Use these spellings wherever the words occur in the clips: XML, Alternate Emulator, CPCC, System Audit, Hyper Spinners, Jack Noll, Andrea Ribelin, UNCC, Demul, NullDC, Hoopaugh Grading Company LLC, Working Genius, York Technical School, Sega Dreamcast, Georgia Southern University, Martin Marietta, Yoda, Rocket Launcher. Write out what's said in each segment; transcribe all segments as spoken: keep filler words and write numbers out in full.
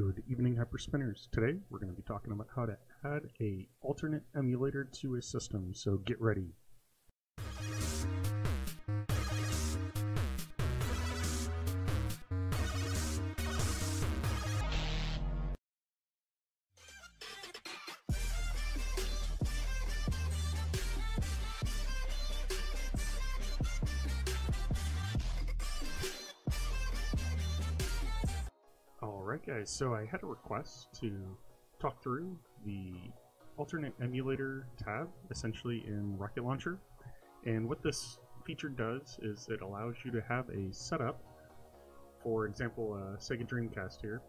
Good evening, Hyper Spinners. Today we're going to be talking about how to add an alternate emulator to a system, so get ready. Alright guys, so I had a request to talk through the alternate emulator tab, essentially in Rocket Launcher. And what this feature does is it allows you to have a setup, for example, uh, Sega Dreamcast here.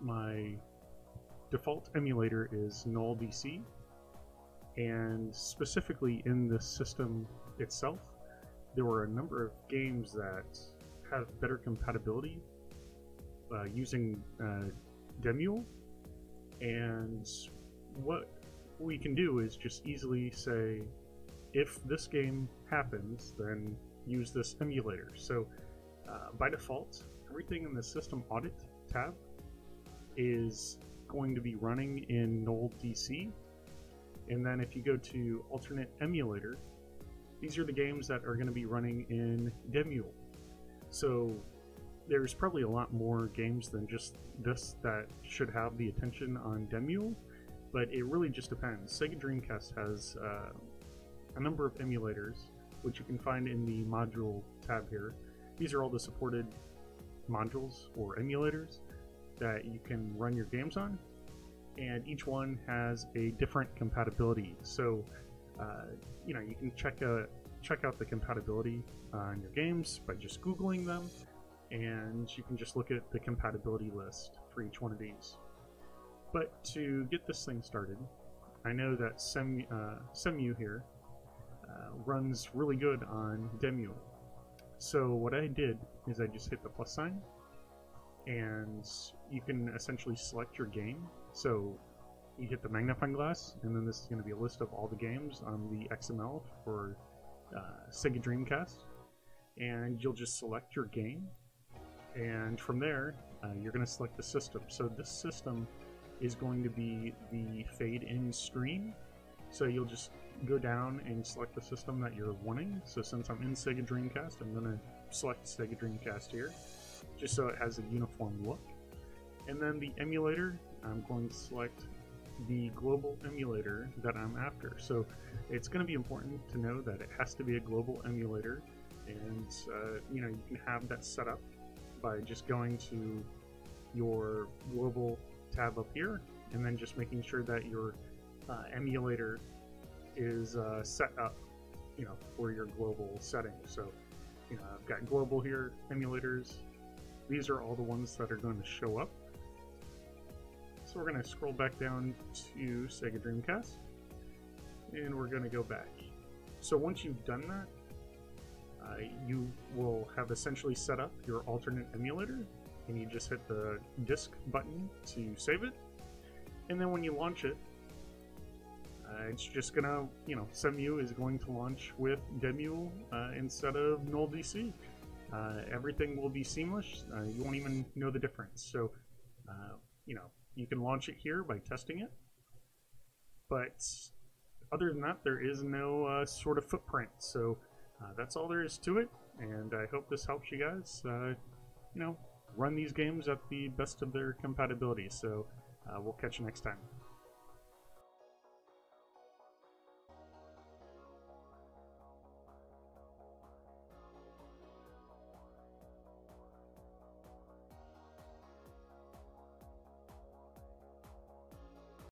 My default emulator is NullDC, and specifically in this system itself, there were a number of games that have better compatibility Uh, using uh, Demul, and what we can do is just easily say, if this game happens, then use this emulator. So uh, by default, everything in the System Audit tab is going to be running in NullDC, and then if you go to Alternate Emulator, these are the games that are going to be running in Demul. So there's probably a lot more games than just this that should have the attention on Demul, but it really just depends. Sega Dreamcast has uh, a number of emulators, which you can find in the module tab here. These are all the supported modules or emulators that you can run your games on, and each one has a different compatibility. So, uh, you know, you can check, uh, check out the compatibility on your games by just Googling them, and you can just look at the compatibility list for each one of these. But to get this thing started, I know that Sem, uh, Semu here uh, runs really good on Demul. So what I did is I just hit the plus sign, and you can essentially select your game. So you hit the magnifying glass, and then this is going to be a list of all the games on the X M L for uh, Sega Dreamcast, and you'll just select your game. And from there, uh, you're going to select the system. So this system is going to be the fade-in screen. So you'll just go down and select the system that you're wanting. So since I'm in Sega Dreamcast, I'm going to select Sega Dreamcast here, just so it has a uniform look. And then the emulator, I'm going to select the global emulator that I'm after. So it's going to be important to know that it has to be a global emulator, and uh, you know, you can have that set up by just going to your global tab up here, and then just making sure that your uh, emulator is uh, set up, you know, for your global setting. So, you know, I've got global here, emulators. These are all the ones that are going to show up. So we're going to scroll back down to Sega Dreamcast, and we're going to go back. So once you've done that, Uh, you will have essentially set up your alternate emulator, and you just hit the disk button to save it. And then when you launch it, uh, it's just gonna, you know, Semu is going to launch with Demul uh, instead of NullDC. Uh, everything will be seamless. Uh, you won't even know the difference. So, uh, you know, you can launch it here by testing it, but other than that, there is no uh, sort of footprint. So Uh, that's all there is to it, and I hope this helps you guys, uh, you know, run these games at the best of their compatibility. So uh, we'll catch you next time.